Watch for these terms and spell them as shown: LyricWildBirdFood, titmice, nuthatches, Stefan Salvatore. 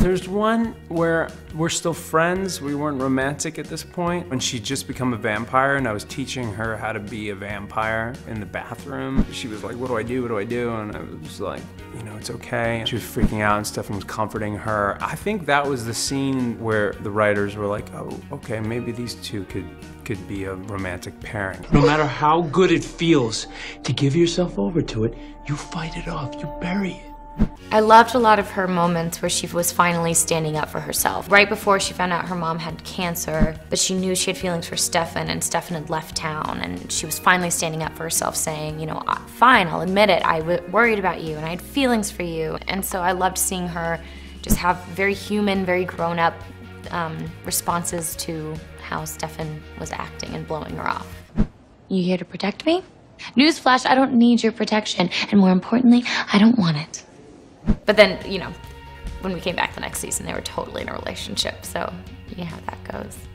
There's one where we're still friends. We weren't romantic at this point. When she'd just become a vampire and I was teaching her how to be a vampire in the bathroom, she was like, what do I do, what do I do? And I was like, you know, it's okay. She was freaking out and Stefan was comforting her. I think that was the scene where the writers were like, oh, okay, maybe these two could be a romantic pairing. No matter how good it feels to give yourself over to it, you fight it off, you bury it. I loved a lot of her moments where she was finally standing up for herself. Right before she found out her mom had cancer, but she knew she had feelings for Stefan, and Stefan had left town, and she was finally standing up for herself saying, you know, fine, I'll admit it, I worried about you, and I had feelings for you. And so I loved seeing her just have very human, very grown-up responses to how Stefan was acting and blowing her off. You here to protect me? Newsflash, I don't need your protection, and more importantly, I don't want it. But then, you know, when we came back the next season, they were totally in a relationship, so you know how that goes.